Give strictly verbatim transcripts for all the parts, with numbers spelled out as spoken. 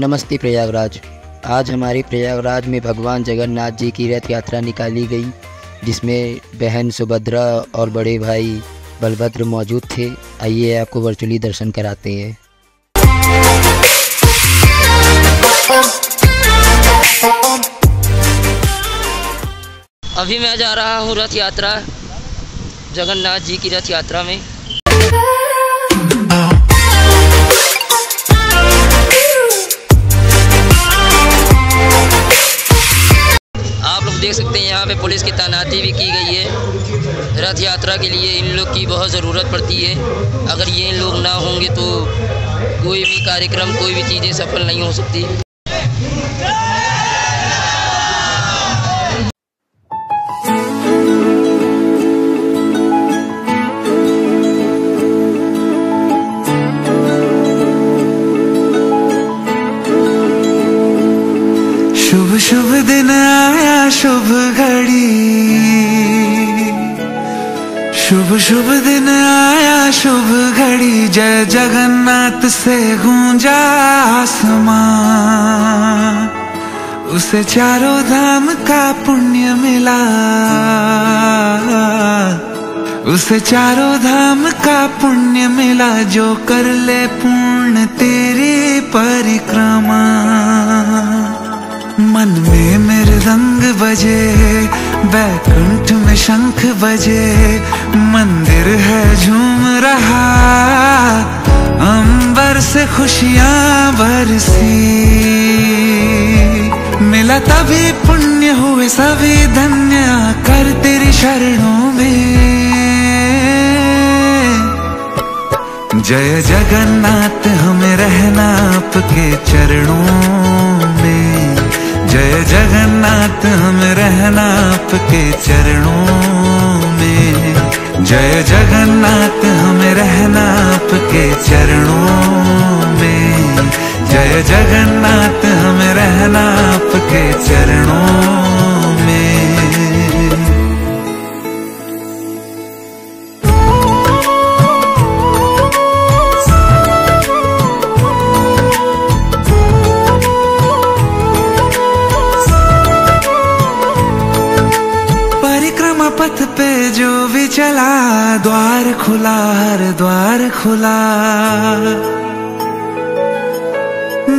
नमस्ते प्रयागराज। आज हमारे प्रयागराज में भगवान जगन्नाथ जी की रथ यात्रा निकाली गई, जिसमें बहन सुभद्रा और बड़े भाई बलभद्र मौजूद थे। आइए आपको वर्चुअली दर्शन कराते हैं। अभी मैं जा रहा हूँ रथ यात्रा, जगन्नाथ जी की रथ यात्रा में। देख सकते हैं यहाँ पे पुलिस की तैनाती भी की गई है। रथ यात्रा के लिए इन लोग की बहुत ज़रूरत पड़ती है। अगर ये लोग ना होंगे तो कोई भी कार्यक्रम, कोई भी चीज़ें सफल नहीं हो सकती। शुभ शुभ दिन आया, शुभ घड़ी, शुभ शुभ दिन आया, शुभ घड़ी। जय जगन्नाथ से गूंजा आसमां, उसे चारों धाम का पुण्य मिला, उसे चारों धाम का पुण्य मिला। जो कर ले पूर्ण तेरी परिक्रमा, मन में मृदंग बजे, वैकुंठ में शंख बजे, मंदिर है झूम रहा, अंबर से खुशियाँ बरसी। मिला तभी पुण्य, हुए सभी धन्य, कर तेरी शरणों में। जय जगन्नाथ, हमें रहना आपके चरणों में। जय जगन्नाथ, हम रहना आपके चरणों में। जय जगन्नाथ, हम रहना आपके चरणों में। जय जगन्नाथ, हम रहना आपके चरणों में। पथ पे जो भी चला, द्वार खुला, हर द्वार खुला।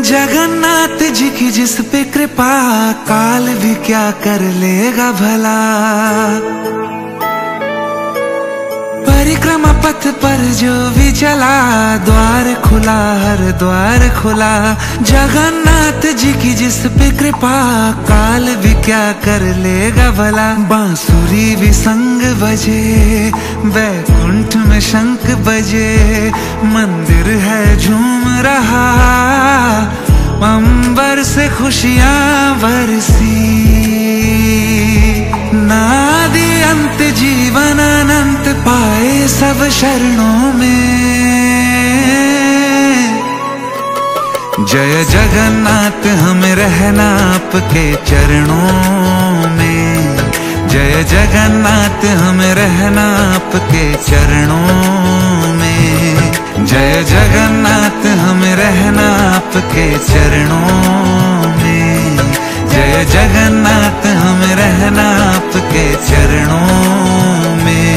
जगन्नाथ जी की जिस पे कृपा, काल भी क्या कर लेगा भला। परिक्रमा पथ पर जो भी चला, द्वार खुला, हर द्वार खुला। जगन्नाथ जी की जिस पे कृपा, काल भी क्या कर लेगा भला। बांसुरी भी संग बजे, वैकुंठ में शंख बजे, मंदिर है झूम रहा, अंबर से खुशियाँ बरसी। नादि अंत, जीवन अनंत, पाए सब शरणों में। जय जगन्नाथ, हम रहना आपके चरणों में। जय जगन्नाथ, हम रहना आपके चरणों में। जय जगन्नाथ, हम रहना आपके चरणों में। जय जगन्नाथ, हम रहना आपके चरणों में।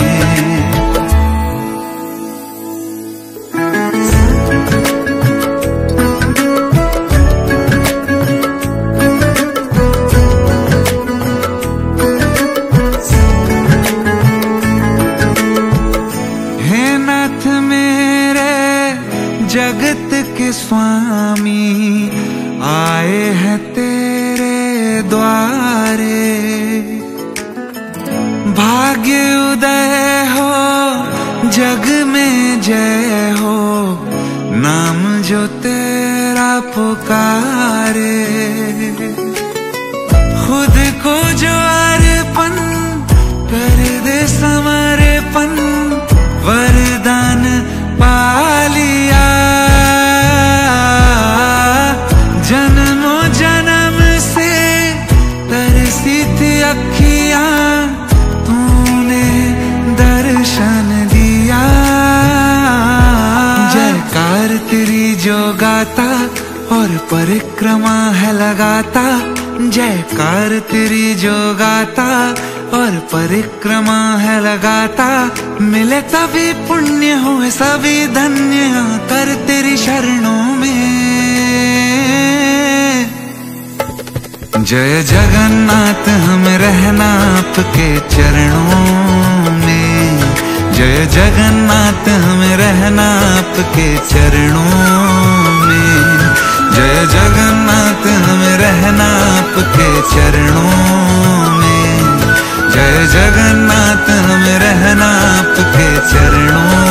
हे नाथ मेरे जगत के स्वामी, आए हैं तेरे द्वारे। भाग्य उदय हो, जग में जय हो, नाम जो तेरा पुकारे। खुद को जो अर्पण कर दे, समर्पण वरदान पा लिया। जन्मों जन्म से तरसी थी अखियां, तूने दर्शन दिया। जयकार तेरी जो गाता, और परिक्रमा है लगाता, जयकार तेरी जो गाता। और परिक्रमा है लगाता, मिले तभी पुण्य हुए सभी धन्य, कर तेरी शरणों में। जय जगन्नाथ हम रहना आपके चरणों में, जय जगन्नाथ हम रहना आपके चरणों में, जय जगन्नाथ हम रहना आपके चरणों में, जय जगन्नाथ हम रहना आपके चरणों में।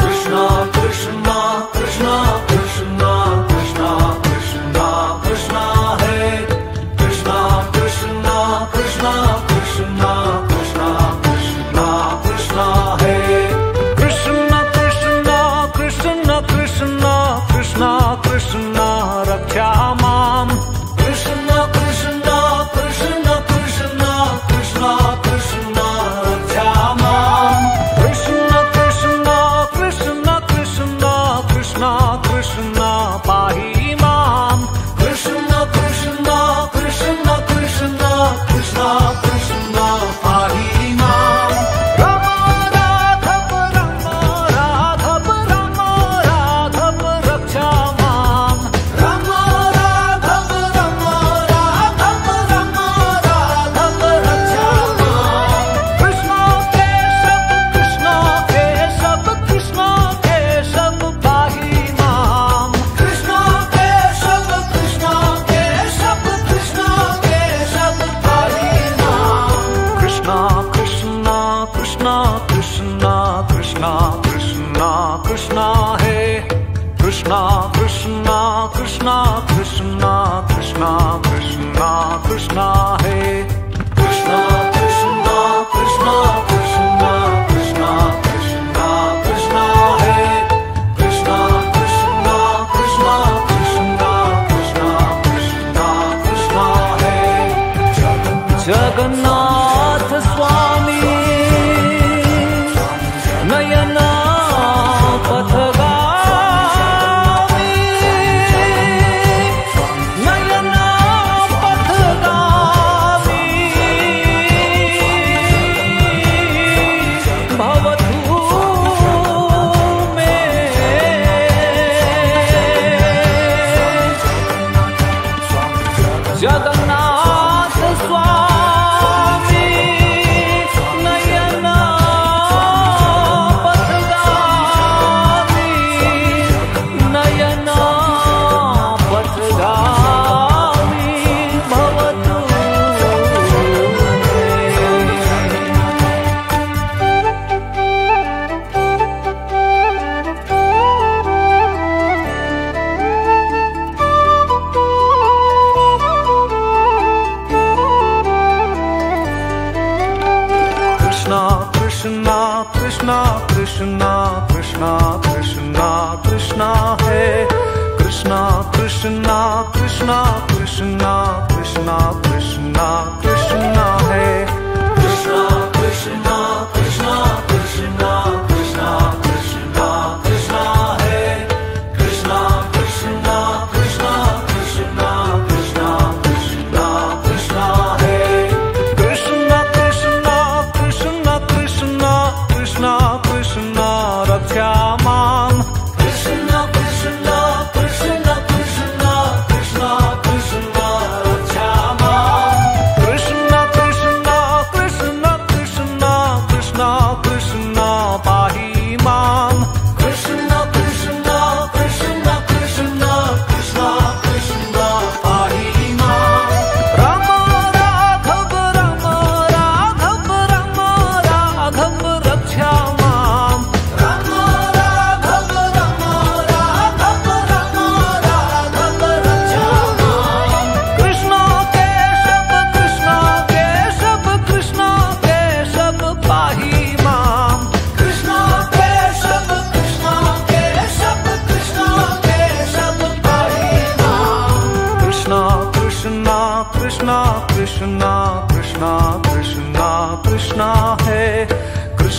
Krishna, Krishna, Krishna, Krishna, Krishna, Krishna, Krishna hai. Krishna, Krishna, Krishna, Krishna, Krishna, Krishna, Krishna hai. Krishna Krishna raksha mam, Krishna Krishna Krishna Krishna Krishna Krishna raksha mam, Krishna Krishna Krishna Krishna Krishna Krishna pahi mam, Krishna Krishna Krishna Krishna Krishna Krishna pahi.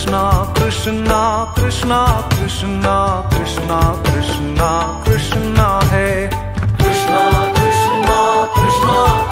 Krishna Krishna Krishna Krishna Krishna Krishna Krishna है कृष्णा कृष्णा कृष्णा।